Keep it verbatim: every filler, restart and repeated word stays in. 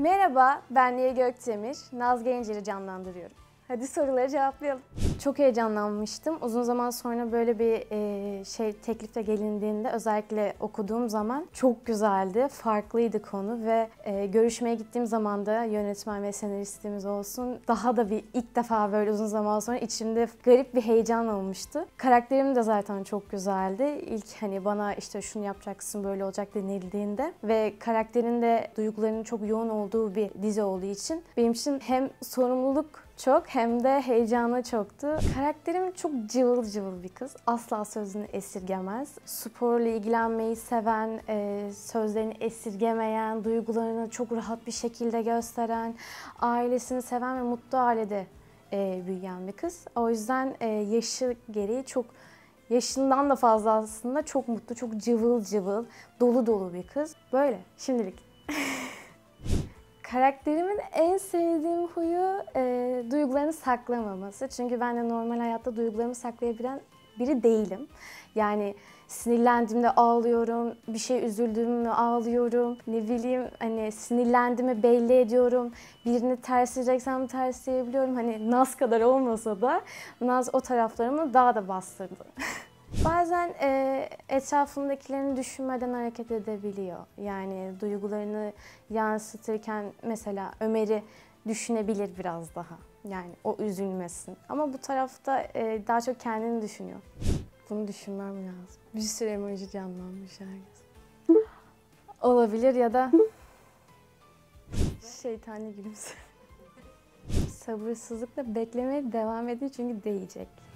Merhaba, ben Nehir Gökdemir. Naz Gencer'i canlandırıyorum. Hadi soruları cevaplayalım. Çok heyecanlanmıştım. Uzun zaman sonra böyle bir e, şey teklifte gelindiğinde, özellikle okuduğum zaman çok güzeldi, farklıydı konu ve e, görüşmeye gittiğim zaman da yönetmen ve senaristimiz olsun daha da bir ilk defa böyle uzun zaman sonra içimde garip bir heyecan olmuştu. Karakterim de zaten çok güzeldi. İlk hani bana işte şunu yapacaksın, böyle olacak denildiğinde ve karakterin de duygularının çok yoğun olduğu bir dizi olduğu için benim için hem sorumluluk çok hem de heyecanı çoktu. Karakterim çok cıvıl cıvıl bir kız. Asla sözünü esirgemez. Sporla ilgilenmeyi seven, sözlerini esirgemeyen, duygularını çok rahat bir şekilde gösteren, ailesini seven ve mutlu ailede büyüyen bir kız. O yüzden yaşı gereği çok, yaşından da fazla aslında çok mutlu, çok cıvıl cıvıl, dolu dolu bir kız. Böyle şimdilik. Karakterimin en sevdiğim huyu e, duygularını saklamaması. Çünkü ben de normal hayatta duygularımı saklayabilen biri değilim. Yani sinirlendiğimde ağlıyorum, bir şey üzüldüğümde ağlıyorum, ne bileyim hani sinirlendiğimi belli ediyorum, birini tersleyeceksem tersleyebiliyorum. Hani Naz kadar olmasa da Naz o taraflarımı daha da bastırdı. Bazen e, etrafındakilerini düşünmeden hareket edebiliyor. Yani duygularını yansıtırken mesela Ömer'i düşünebilir biraz daha. Yani o üzülmesin. Ama bu tarafta e, daha çok kendini düşünüyor. Bunu düşünmem lazım. Bir sürü emoji canlanmış herkes. Olabilir ya da şeytani gülümse. Sabırsızlıkla beklemeye devam ediyor çünkü değecek.